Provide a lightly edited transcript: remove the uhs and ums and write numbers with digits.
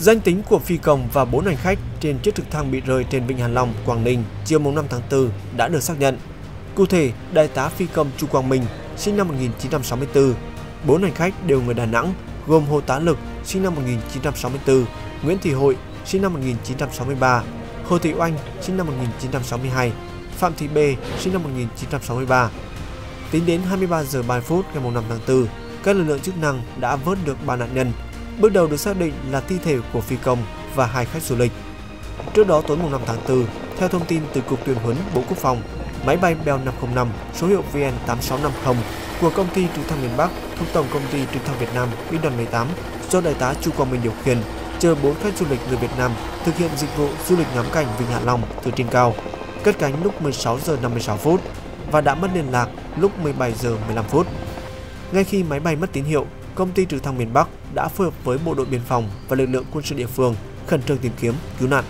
Danh tính của phi công và 4 hành khách trên chiếc trực thăng bị rơi trên Vịnh Hạ Long, Quảng Ninh chiều 5 tháng 4 đã được xác nhận. Cụ thể, đại tá phi công Chu Quang Minh, sinh năm 1964, 4 hành khách đều người Đà Nẵng, gồm Hồ Tá Lực, sinh năm 1964, Nguyễn Thị Hội, sinh năm 1963, Hồ Thị Oanh, sinh năm 1962, Phạm Thị Bê, sinh năm 1963. Tính đến 23 giờ 3 phút ngày 5 tháng 4, các lực lượng chức năng đã vớt được 3 nạn nhân, bước đầu được xác định là thi thể của phi công và 2 khách du lịch. Trước đó tối 5 tháng 4, theo thông tin từ Cục Tuyển huấn Bộ Quốc phòng, máy bay Bell 505 số hiệu VN-8650 của Công ty Trực thăng Miền Bắc thuộc Tổng Công ty Trực thăng Việt Nam Binh đoàn 18 do đại tá Chu Quang Minh điều khiển chở 4 khách du lịch người Việt Nam thực hiện dịch vụ du lịch ngắm cảnh Vịnh Hạ Long từ trên cao, cất cánh lúc 16 giờ 56 phút và đã mất liên lạc lúc 17 giờ 15 phút. Ngay khi máy bay mất tín hiệu, Công ty Trực thăng Miền Bắc đã phối hợp với Bộ đội Biên phòng và lực lượng quân sự địa phương khẩn trương tìm kiếm, cứu nạn.